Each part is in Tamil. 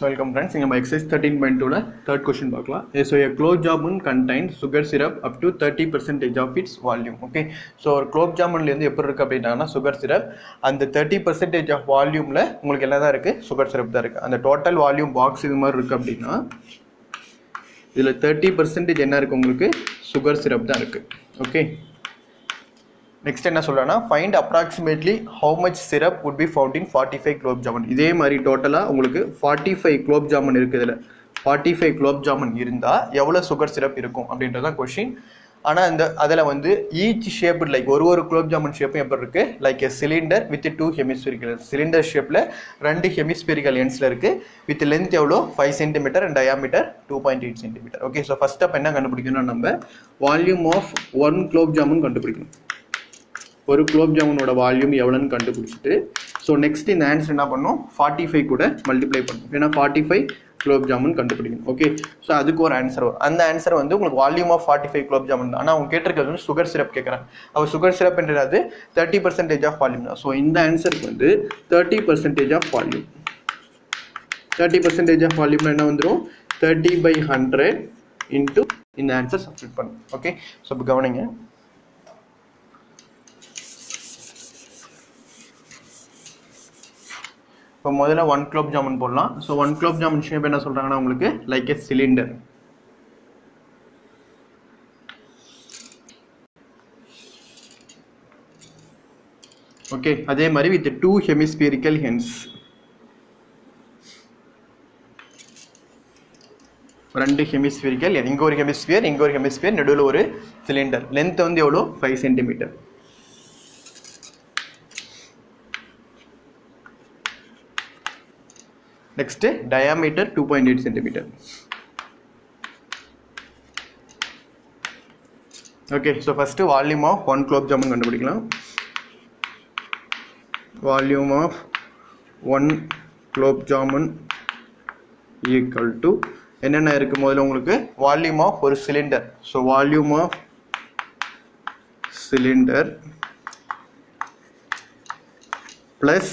So welcome friends, இங்க நம்ம exercise 13.2ல third question பார்க்கலாம். So a clove jamun contains sugar syrup up to 30% of its volume. Okay, so ஒரு clove jamunல இருந்து எப்படி இருக்கு அப்படினா sugar syrup, அந்த 30% of volumeல உங்களுக்கு என்னதா இருக்கு, sugar syrup தான் இருக்கு. அந்த total volume box இது மாதிரி இருக்கு அப்படினா இதுல 30% என்ன இருக்கு உங்களுக்கு, sugar syrup தான் இருக்கு. Okay, next என்ன சொல்றானா, find approximately how much syrup would be found in 45 globe jamun. இதே மாதிரி டோட்டலா உங்களுக்கு 45 globe jamun இருக்குது. இதுல 45 globe jamun இருந்தா எவ்வளவு சுகர் சிரப் இருக்கும் அப்படின்றது தான் கொஸ்டின். ஆனா இந்த அதுல வந்து ஈச் ஷேப் லைக் ஒரு குலோப் ஜாமுன் ஷேப்பும் எப்படி இருக்கு, like a cylinder with 2 hemispherical, cylinder ஷேப்ல 2 ஹெமிஸ்பீரிக்கல் எண்ட்ஸ்ல இருக்கு, வித் லென்த் எவ்வளோ 5 centimetre and diameter 2.8 centimetre. Okay, so first step என்ன கண்டுபிடிக்கணும்னா நம்ம volume of one gulab jamun கண்டுபிடிக்கணும். ஒரு குலோப் ஜாமுனோட வால்யூம் எவ்வளோன்னு கண்டுபிடிச்சிட்டு ஸோ நெக்ஸ்ட் இந்த ஆன்சர் என்ன பண்ணோம், 45 கூட மல்டிப்ளை பண்ணணும். ஏன்னா 45 குலோப் ஜாமுன் கண்டுபிடிக்கணும். ஓகே, ஸோ அதுக்கு ஒரு ஆன்சர் வரும். அந்த ஆன்சர் வந்து உங்களுக்கு வால்யூம் ஆஃப் 45 குலோப் ஜாமுன். ஆனால் அவங்க கேட்டிருக்கிறது வந்து சுகர் சிரப் கேட்குறாங்க. அவர் சுகர் சிரப் என்றது 30% ஆஃப் வால்யூம் தான். ஸோ இந்த ஆன்சருக்கு வந்து 30% ஆஃப் வால்யூம். 30% ஆஃப் வால்யூம்னா என்ன வந்துடும், 30/100 இன்ட்டு இந்த ஆன்சர் சப்ஸ்டிட் பண்ணும். ஓகே, ஸோ இப்போ கவனிங்க, இப்போ முதல்ல ஒன் குலோப் ஜாமுன் போடலாம். So one gulab jamun shape என்ன சொல்கிறாங்கன்னா உங்களுக்கு லைக் எ சிலிண்டர். ஓகே, அதே மாதிரி வித் 2 ஹெமிஸ்பீரிக்கல் ஹென்ஸ், 2 ஹெமிஸ்பீரிக்கல், இங்கே ஒரு ஹெமிஸ்பியர், இங்கே ஒரு ஹெமிஸ்பியர், நடுவில் ஒரு சிலிண்டர். லென்த் வந்து எவ்வளோ, 5 centimetre. Next, diameter 2.8 centimetre. Okay, so first volume of one gulab jamun கண்டுபிடிக்கலாம். Volume of one gulab jamun equal to என்னென்ன இருக்கு, முதல்ல உங்களுக்கு வால்யூம் ஆஃப் ஒரு cylinder. So volume of cylinder plus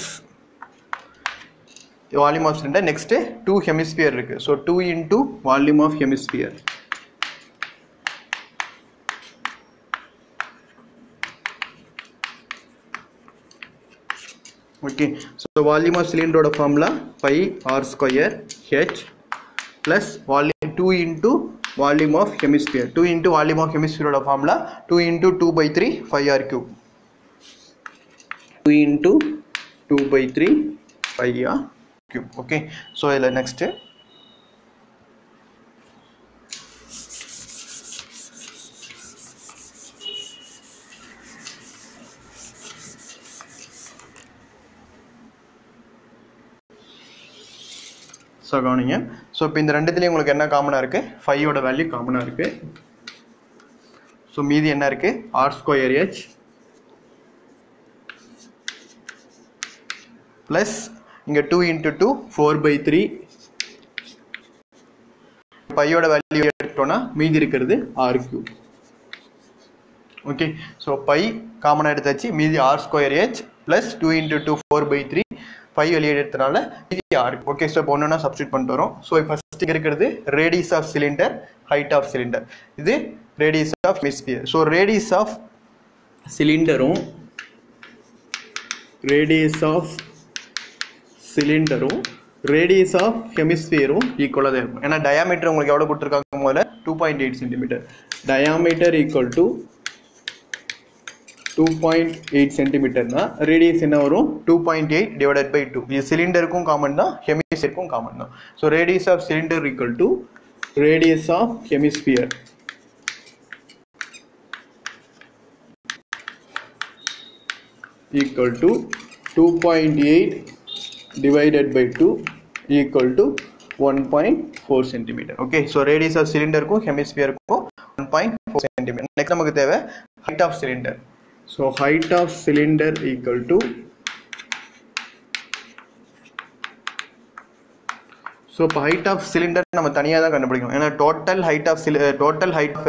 volume of cylinder. Next 2 hemisphere இருக்கு. So 2 volume of hemisphere. Okay, so volume of சிலிண்டரோட formula πr²h plus volume 2 volume of hemisphere. 2 volume of ஹெமிஸ்பியரோட formula 2 × 2/3 πr³. 2 × 2/3 πr³. Okay, so illa next so gowninga, so ipo indha renduthiley ungalku enna common ah irukku, 5 oda value common ah irukku. So meedi enna irukku, r²h plus இங்கே 2 × 2 4/3 பையோட வேல்யூ எடுத்துட்டோம்னா மீதி இருக்கிறது r³. ஓகே, ஸோ பை காமனாக எடுத்தாச்சு, மீதி r²h பிளஸ் 2 × 2 4/3 பை வெளியே எடுத்தனால மீதி r. ஓகே, ஸோ இப்போ ஒன்றுனா சப்ஸ்டிட் பண்ணிட்டு வரும். ஸோ ஃபர்ஸ்ட் இருக்கிறது radius of cylinder, height of cylinder, இது radius of hemisphere. So radius of சிலிண்டரும் ரேடியஸ் ஆஃப் சிலிண்டரும் ரேடியஸ் ஆஃப் ஹெமிஸ்பியரும் ஈக்குவலாக தான் இருக்கும். ஏன்னா டயாமீட்டர் உங்களுக்கு எவ்வளோ கொடுத்துருக்காங்க, போல 2.8 சென்டிமீட்டர். டயாமீட்டர் ஈக்குவல் டு 2.8 சென்டிமீட்டர்னா ரேடியஸ் என்ன வரும், 2.8/2. இது சிலிண்டருக்கும் காமன் தான், ஹெமிஸ்பியருக்கும் காமன் தான். So radius of cylinder equal to radius of hemisphere. Equal to 2.8/2 equal to 1.4 centimetre. Okay, so radius of சிலிண்டருக்கும் ஹெமிஸ்பியருக்கும் 1.4 சென்டிமீட்டர். நெக்ஸ்ட் நமக்கு தேவை height of cylinder. So height of cylinder equal to, so இப்போ ஹைட் ஆஃப் சிலிண்டர் நம்ம தனியாக தான் கண்டுபிடிக்கணும். ஏன்னா டோட்டல் ஹைட் ஆஃப்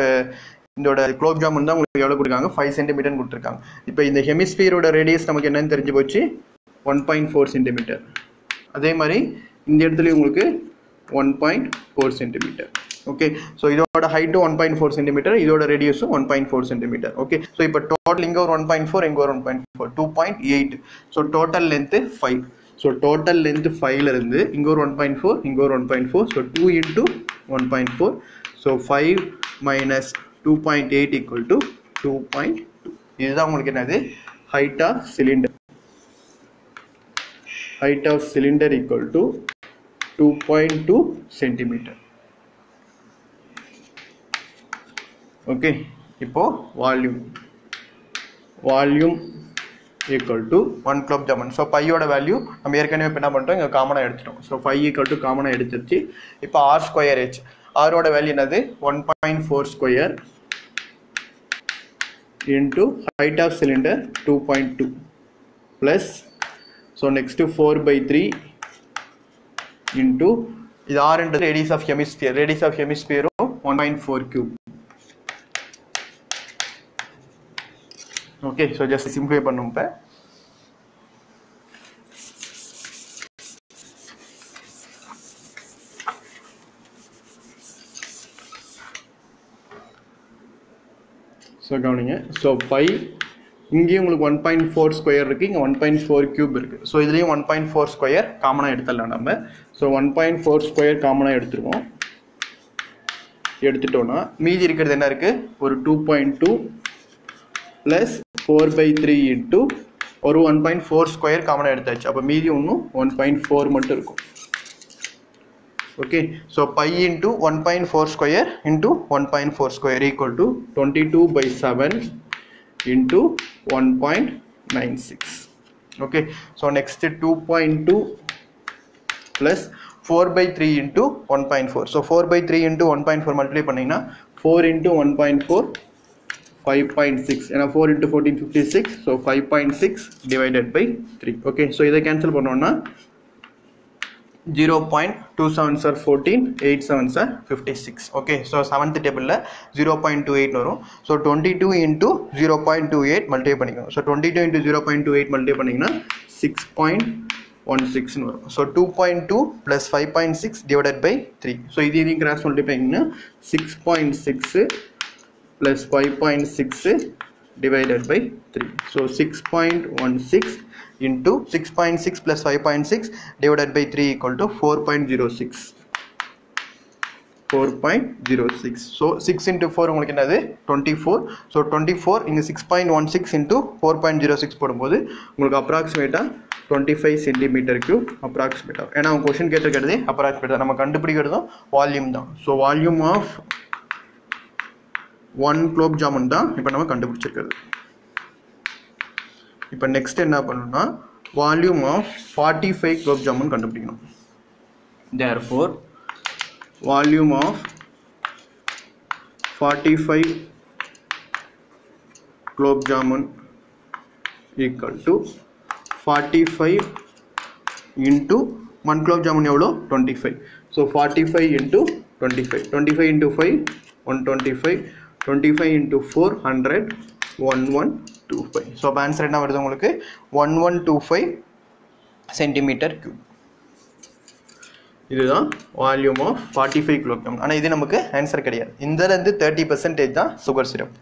இதோட குலோப் ஜாமுன் தான் உங்களுக்கு எவ்வளோ கொடுக்காங்க, 5 சென்டிமீட்டர் கொடுத்துருக்காங்க. இப்போ இந்த ஹெமிஸ்பியரோட ரேடியஸ் நமக்கு என்னன்னு தெரிஞ்சு போச்சு, 1.4 சென்டிமீட்டர். அதே மாதிரி இந்த இடத்துல உங்களுக்கு 1.4 சென்டிமீட்டர். ஓகே, ஸோ இதோட ஹைட்டும் 1.4 சென்டிமீட்டர், இதோட ரேடியஸும் 1.4 சென்டிமீட்டர். ஓகே, ஸோ இப்போ டோட்டல் இங்கே ஒரு 1.4, இங்கே ஒரு 1.4, 2.8. So total length 5. So total length 5லேருந்து இங்கே ஒரு 1.4, இங்கே ஒரு 1.4, so 2 into 1.4. So 5 minus 2.8 equal to 2.2. இதுதான் உங்களுக்கு என்னது height of cylinder. Height of cylinder equal to 2.2 centimeter. Okay, இப்போ volume equal to 1 kg. So பையோட வேல்யூ நம்ம ஏற்கனவே இப்போ என்ன பண்ணுறோம், இங்கே காமனாக எடுத்துட்டோம். ஸோ 5 equal to காமனாக எடுத்துருச்சு. இப்போ R²H, ஆரோட வேல்யூ என்னது 1.4 square into height of cylinder 2.2 plus, so next to 4/3 into இது R and radius of hemisphere. Radius of hemisphere 1.4 cube. Okay, so just simplify பண்ணும் பே. ஸோ கவனிங்க, ஸோ 5 இங்கேயும் உங்களுக்கு 1.4 square இருக்குது, இங்கே 1.4 cube இருக்குது. ஸோ இதுலேயும் 1.4 square காமனாக எடுத்துடலாம் நம்ம. ஸோ 1.4 square காமனாக எடுத்துருவோம். எடுத்துட்டோன்னா மீதி இருக்கிறது என்ன இருக்குது, ஒரு 2.2 ப்ளஸ் 4/3 இன்ட்டு ஒரு 1.4 square காமனாக எடுத்தாச்சு. அப்போ மீதி ஒன்றும் 1.4 மட்டும் இருக்கும். Okay, so pi into 1.4 square into 1.4 square equal to 22/7 into 1.96. Okay, so next 2.2 plus 4/3 into 1.4. So 4/3 into 1.4 multiply panninga 4 into 1.4 5.6. And 4 into 14 56. So 5.6 divided by 3. Okay, so either cancel panona. 0.27 sir 14, 87 sir 56. Okay, so 7th table la 0.28 varum. So 22 into 0.28 multiply pannikalam. So 22 into 0.28 multiply pannina 6.16 nu varum. So 2.2 plus 5.6 divided by 3. So idu cross multiply pannina 6.6 plus 5.6 divided by 3. So 6.16 into 6.6 plus 5.6 divided by 3 equal to 4.06. 4.06. So 6 into 4 உங்களுக்கு என்னது 24. So 24 இங்க 6.16 into 4.06 போடும்போது உங்களுக்கு approximately 25 cm³ approximately. ஏன்னா உங்க क्वेश्चन கேட்டிருக்கிறது approximately நம்ம கண்டுபிடிக்கிறதும் வால்யூம் தான். So volume of 1 kg தான் இப்போ நம்ம கண்டுபிடிச்சிருக்கிறது. இப்போ நெக்ஸ்ட் என்ன பண்ணணும்னா வால்யூம் ஆஃப் 45 kg கண்டுபிடிக்கணும். Therefore volume of 45 kg equal to 45 into 1 kg எவ்வளோ 25. So 45 into 25, 25 into 5 125, 25 into 4 100, 1125. So answer என்ன வருது உங்களுக்கு 1125 cm³. இதுதான் வால்யூம் ஆஃப் 45 kg. ஆனால் இது நமக்கு ஆன்சர் கிடையாது. இதிலேருந்து 30% தான் sugar syrup.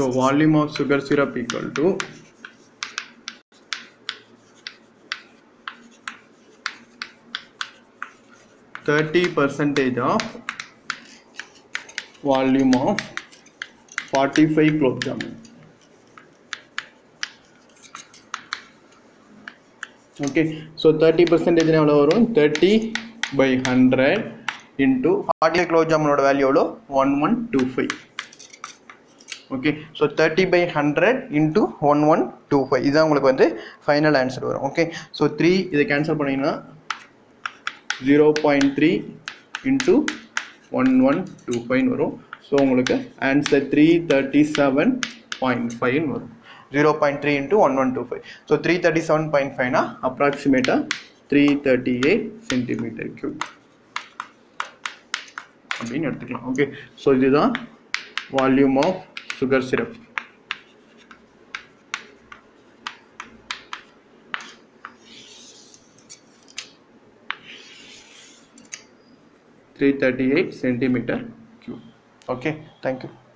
So volume of sugar syrup equal to % of volume of 45 kg. Okay, so 30% now varum 30/100 into 45 kg oda value evlo 1125. Okay, so 30/100 into 1125. இதுதான் உங்களுக்கு வந்து ஃபைனல் ஆன்சர் வரும். ஓகே, ஸோ 3 இதை கேன்சல் பண்ணிங்கன்னா 0.3 இன்ட்டு 1125 வரும். ஸோ உங்களுக்கு ஆன்சர் 337.5 வரும். 0.3 into 1125. ஸோ 337.5 அப்ராக்சிமேட்டாக 338 cm³. அப்படின்னு எடுத்துக்கலாம். ஓகே, ஸோ இதுதான் volume of sugar syrup. $338 cm3. Okay, thank you.